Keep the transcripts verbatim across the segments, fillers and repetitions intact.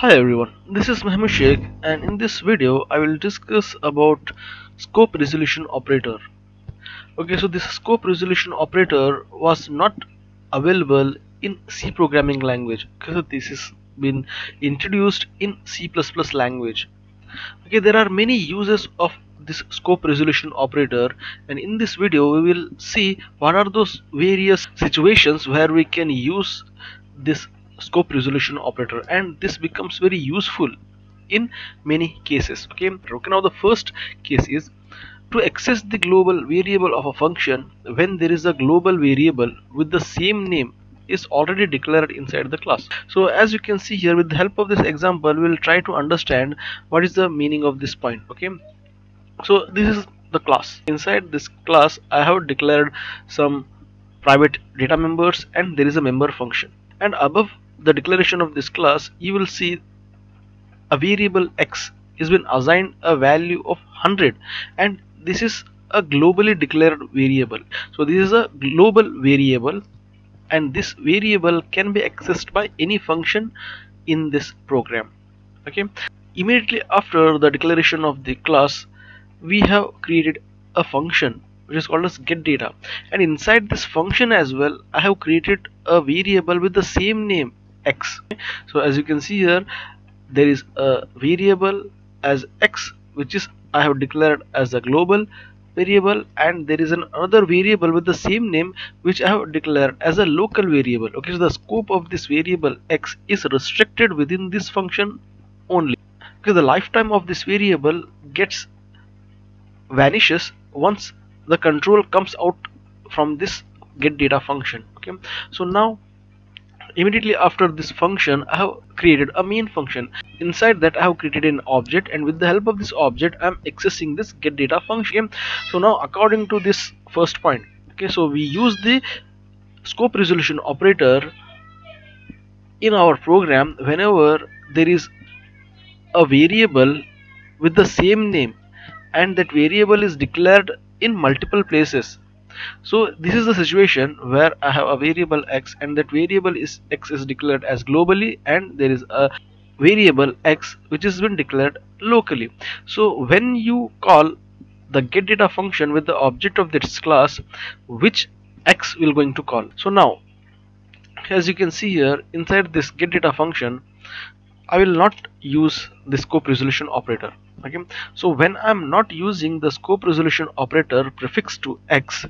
Hi everyone, this is Mahesh Sheikh, and in this video I will discuss about scope resolution operator. Okay, so this scope resolution operator was not available in C programming language. Okay, so this has been introduced in C plus plus language. Okay, there are many uses of this scope resolution operator, and in this video we will see what are those various situations where we can use this scope resolution operator, and this becomes very useful in many cases. Okay, okay now the first case is to access the global variable of a function when there is a global variable with the same name is already declared inside the class. So as you can see here, with the help of this example we will try to understand what is the meaning of this point. Okay, so this is the class. Inside this class I have declared some private data members, and there is a member function, and above the declaration of this class you will see a variable x has been assigned a value of one hundred, and this is a globally declared variable. So this is a global variable, and this variable can be accessed by any function in this program. Okay, immediately after the declaration of the class we have created a function which is called as getData, and inside this function as well I have created a variable with the same name x. So as you can see here, there is a variable as x which is I have declared as a global variable, and there is another variable with the same name which I have declared as a local variable. Okay, so the scope of this variable x is restricted within this function only, because the lifetime of this variable gets vanishes once the control comes out from this getData function. Okay, so now immediately after this function I have created a main function. Inside that I have created an object, and with the help of this object I am accessing this getData function. So now according to this first point, okay, so we use the scope resolution operator in our program whenever there is a variable with the same name, and that variable is declared in multiple places. So this is the situation where I have a variable x, and that variable is x is declared as globally, and there is a variable x which has been declared locally. So when you call the getData function with the object of this class, which x will going to call? So now as you can see here, inside this getData function I will not use the scope resolution operator. Okay, so when I'm not using the scope resolution operator prefixed to x,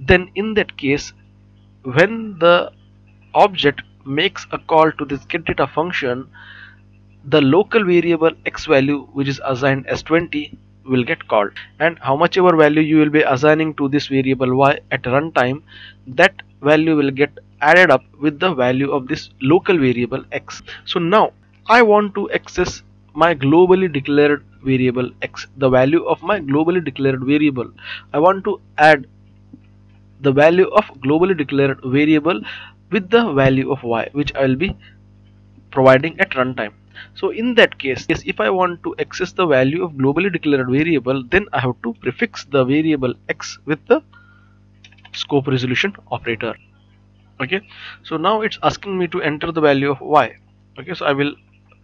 then in that case when the object makes a call to this getData function, the local variable x value which is assigned as twenty will get called, and how much ever value you will be assigning to this variable y at runtime, that value will get added up with the value of this local variable x. So now I want to access my globally declared variable x, the value of my globally declared variable. I want to add the value of globally declared variable with the value of y, which I will be providing at runtime. So in that case, if I want to access the value of globally declared variable, then I have to prefix the variable x with the scope resolution operator. Okay, so now it's asking me to enter the value of y. Okay, so I will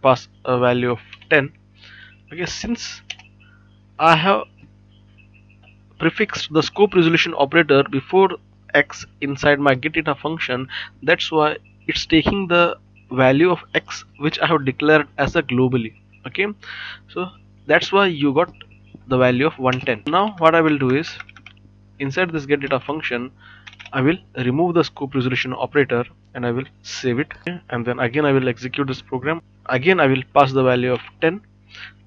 pass a value of ten. Okay, since I have prefixed the scope resolution operator before x inside my getData function, that's why it's taking the value of x which I have declared as a globally. Okay, so that's why you got the value of one ten. Now what I will do is, inside this getData function I will remove the scope resolution operator, and I will save it, and then again I will execute this program. Again I will pass the value of ten.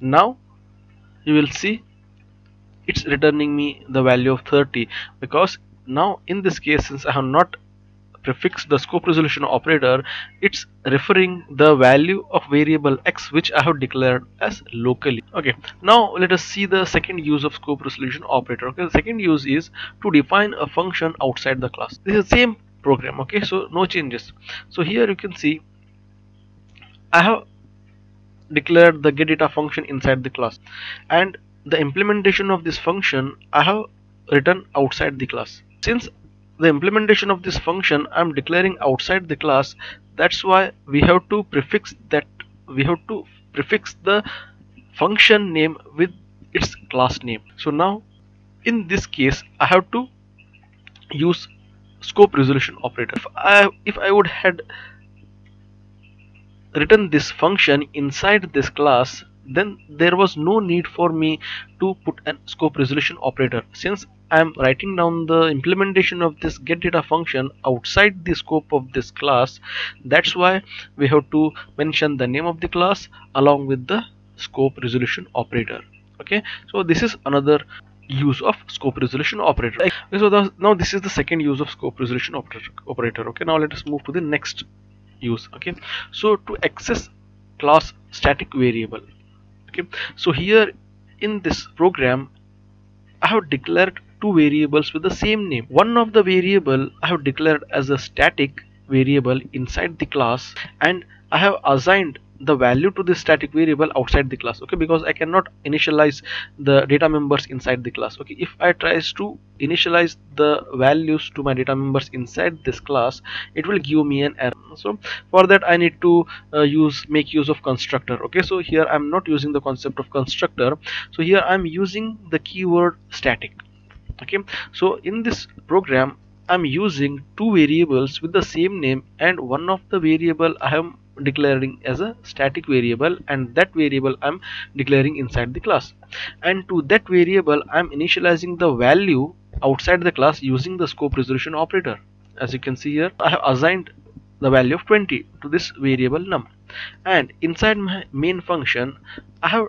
Now you will see it's returning me the value of thirty, because now in this case, since I have not prefixed the scope resolution operator, it's referring the value of variable x which I have declared as locally. Okay, now let us see the second use of scope resolution operator. Okay, the second use is to define a function outside the class. This is the same program. Okay, so no changes. So here you can see I have declared the getData function inside the class, and the implementation of this function I have written outside the class. Since the implementation of this function I am declaring outside the class, that's why we have to prefix that we have to prefix the function name with its class name. So now in this case I have to use scope resolution operator. If I, if I would had written this function inside this class, then there was no need for me to put a scope resolution operator, since I am writing down the implementation of this get data function outside the scope of this class. That's why we have to mention the name of the class along with the scope resolution operator. Okay, so this is another use of scope resolution operator. Okay, so the, now this is the second use of scope resolution operator. Okay, now let us move to the next use. Okay, so to access class static variable. Okay, so here in this program I have declared two variables with the same name. One of the variable I have declared as a static variable inside the class, and I have assigned the value to this static variable outside the class. Okay, because I cannot initialize the data members inside the class. Okay, if I tries to initialize the values to my data members inside this class, it will give me an error. So for that I need to uh, use make use of constructor. Okay, so here I'm not using the concept of constructor, so here I'm using the keyword static. Okay, so in this program I'm using two variables with the same name, and one of the variable I am declaring as a static variable, and that variable I'm declaring inside the class, and to that variable I'm initializing the value outside the class using the scope resolution operator. As you can see here, I have assigned the value of twenty to this variable num, and inside my main function I have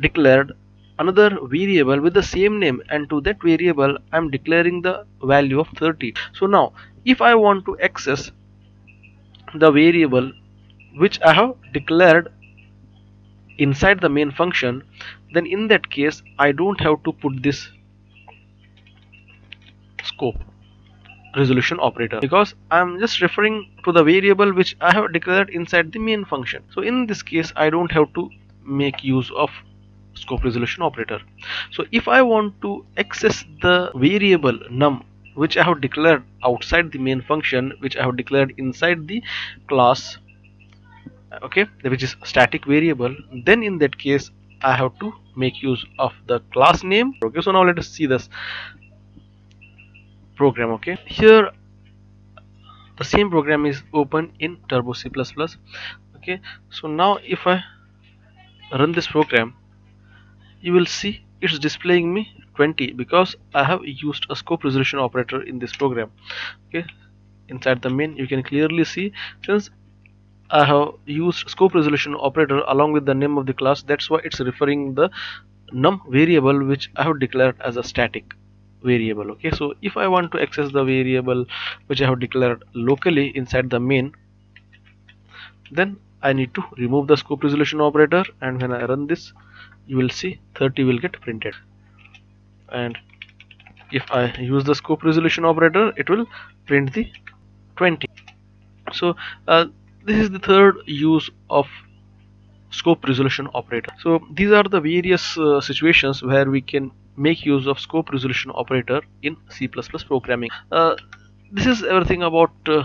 declared another variable with the same name, and to that variable I'm declaring the value of thirty. So now if I want to access the variable which I have declared inside the main function, then in that case I don't have to put this scope resolution operator, because I am just referring to the variable which I have declared inside the main function. So in this case I don't have to make use of scope resolution operator. So if I want to access the variable num which I have declared outside the main function, which I have declared inside the class, okay, which is static variable, then in that case I have to make use of the class name. Okay, so now let us see this program. Okay, here the same program is open in Turbo C plus plus. Okay, so now if I run this program, you will see it's displaying me twenty because I have used a scope resolution operator in this program. Okay, inside the main you can clearly see, since I have used scope resolution operator along with the name of the class, that's why it's referring the num variable which I have declared as a static variable. Okay, so if I want to access the variable which I have declared locally inside the main, then I need to remove the scope resolution operator, and when I run this you will see thirty will get printed. And if I use the scope resolution operator, it will print the twenty. So uh, this is the third use of scope resolution operator. So these are the various uh, situations where we can make use of scope resolution operator in C plus plus programming. Uh, this is everything about uh,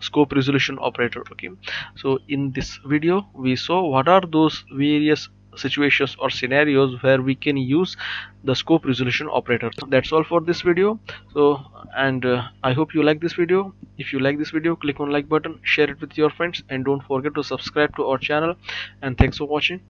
scope resolution operator. Okay, so in this video we saw what are those various situations or scenarios where we can use the scope resolution operator. That's all for this video. So and uh, I hope you like this video. If you like this video, click on like button, share it with your friends, and don't forget to subscribe to our channel. And thanks for watching.